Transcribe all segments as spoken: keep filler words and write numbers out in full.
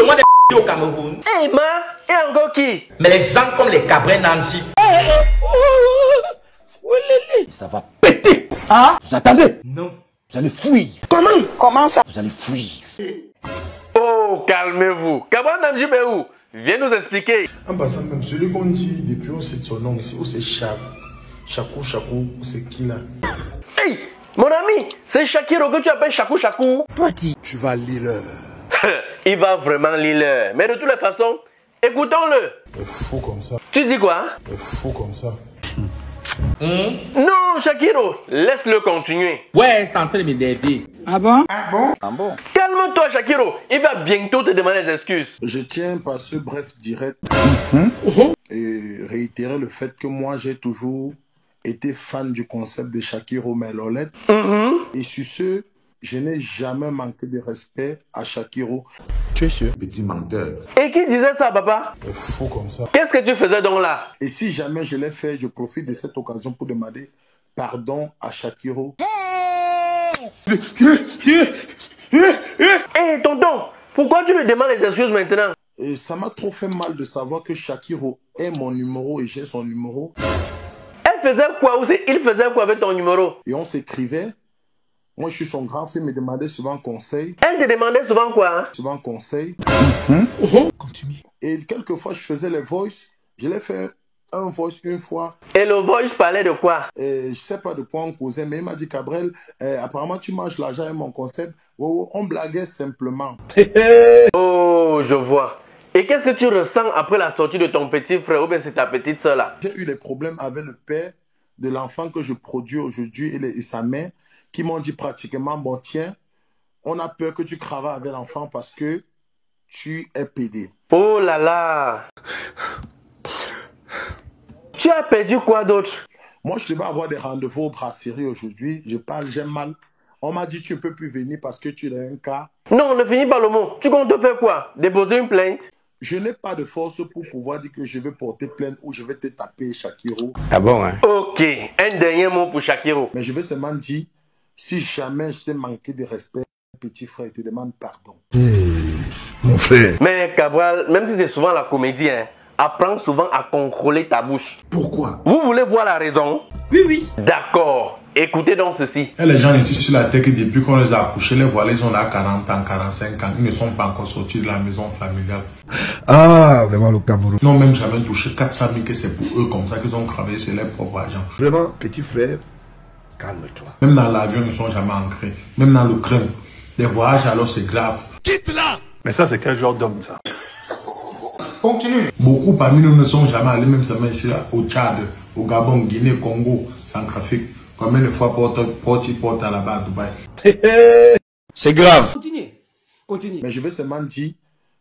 le monde est au Cameroun. Eh ma, et encore qui? Mais les gens comme les Cabrel Namdjip. Ça va péter. Ah? Vous attendez? Non. Vous allez fuir. Comment? Comment ça? Vous allez fuir. Oh, calmez-vous. Cabrel Namdjip est où? Viens nous expliquer. En passant, même celui qu'on dit depuis on sait son nom ici, où c'est Chap, Chakou, Chakou, où c'est qui là? Hey, mon ami, c'est Shakiro que tu appelles Chakou, Chakou. Petit, tu vas l'heure. Il va vraiment l'heure. Mais de toutes les façons, écoutons-le. Fou comme ça. Tu dis quoi? Fou comme ça. Mmh. Non, Shakiro, laisse-le continuer. Ouais, c'est en train de me dévier. Ah bon? Ah bon? Ah bon? Calme-toi, Shakiro. Il va bientôt te demander des excuses. Je tiens par ce bref direct mmh. Mmh. et réitérer le fait que moi, j'ai toujours été fan du concept de Shakiro Melolet. Mmh. Et sur ce, je n'ai jamais manqué de respect à Shakiro. Tu es sûr? Petit menteur. Et qui disait ça, papa? C'est fou comme ça. Qu'est-ce que tu faisais donc là? Et si jamais je l'ai fait, je profite de cette occasion pour demander pardon à Shakiro. Hé, hey, tonton, pourquoi tu me demandes les excuses maintenant? Et ça m'a trop fait mal de savoir que Shakiro est mon numéro et j'ai son numéro. Elle faisait quoi ou il faisait quoi avec ton numéro? Et on s'écrivait. Moi, je suis son grand-fils, il me demandait souvent conseil. Elle te demandait souvent quoi? Souvent conseil. Mm-hmm. Continue. Et quelquefois, je faisais les voices. Je l'ai fait un voice une fois. Et le voice parlait de quoi? Et je ne sais pas de quoi on causait, mais il m'a dit, Cabrel, eh, apparemment, tu manges l'argent et mon concept. Oh, oh, on blaguait simplement. Oh, je vois. Et qu'est-ce que tu ressens après la sortie de ton petit frère ou bien c'est ta petite soeur là? J'ai eu des problèmes avec le père de l'enfant que je produis aujourd'hui et, et sa mère, qui m'ont dit pratiquement, bon tiens, on a peur que tu cravats avec l'enfant parce que tu es pédé. Oh là là. Tu as perdu quoi d'autre? Moi, je devais avoir des rendez-vous aux brasseries aujourd'hui. Je parle, j'ai mal. On m'a dit, tu ne peux plus venir parce que tu es un cas. Non, ne finis pas le mot. Tu comptes faire quoi? Déposer une plainte? Je n'ai pas de force pour pouvoir dire que je vais porter plainte ou je vais te taper, Shakiro. Ah bon, hein? Ok, un dernier mot pour Shakiro. Mais je vais seulement dire, si jamais je t'ai manqué de respect, petit frère, il te demande pardon. Mmh, mon frère. Mais Cabrel, même si c'est souvent la comédie, hein, apprends souvent à contrôler ta bouche. Pourquoi? Vous voulez voir la raison? Oui, oui. D'accord. Écoutez donc ceci. Et les gens ici sur la terre, depuis qu'on les a accouchés, les voilés, ils ont là quarante ans, quarante-cinq ans. Ils ne sont pas encore sortis de la maison familiale. Ah, vraiment le Cameroun. Ils n'ont même jamais touché quatre cent mille, que c'est pour eux comme ça qu'ils ont travaillé, c'est leur propre argent. Vraiment, petit frère, calme-toi. Même dans l'avion, ils ne sont jamais ancrés. Même dans le crème. Les voyages, alors c'est grave. Quitte-la! Mais ça, c'est quel genre d'homme, ça? Continue. Beaucoup parmi nous ne sont jamais allés, même seulement ici, là, au Tchad, au Gabon, Guinée, Congo, Centrafrique. Combien de fois porte-porte porte à là-bas à Dubaï? C'est grave. Continue. Continue. Mais je vais seulement dire,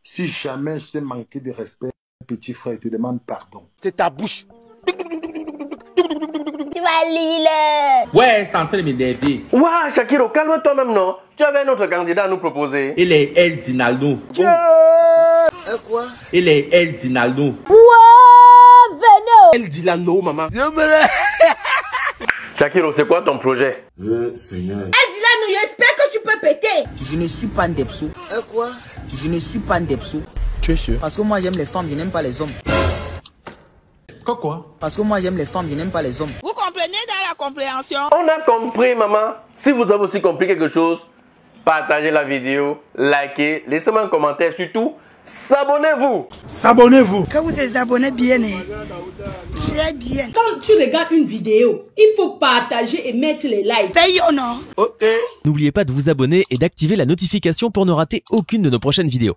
si jamais je t'ai manqué de respect, petit frère, il te demande pardon. C'est ta bouche. Tu vas lire. Ouais, c'est en train de me dévier. Waouh, Shakiro, calme-toi même, non? Tu avais un autre candidat à nous proposer. Il est El Dinaldo. Oh. Euh, quoi? Il est El Dinaldo. Waouh, Venom. El Dinaldo, maman. Dieu me l'a. Shakiro, c'est quoi ton projet? Le Seigneur. Azila, nous, j'espère que tu peux péter. Je ne suis pas un depsou. Euh, quoi? Je ne suis pas un depsou. Tu es sûr? Parce que moi, j'aime les femmes, je n'aime pas les hommes. Quoi quoi? Parce que moi, j'aime les femmes, je n'aime pas les hommes. Vous comprenez dans la compréhension? On a compris, maman. Si vous avez aussi compris quelque chose, partagez la vidéo, likez, laissez-moi un commentaire, surtout, s'abonnez-vous. S'abonnez-vous. Quand vous vous abonnez bien, très bien. Quand tu regardes une vidéo, il faut partager et mettre les likes. Paye ou non? Ok. N'oubliez pas de vous abonner et d'activer la notification pour ne rater aucune de nos prochaines vidéos.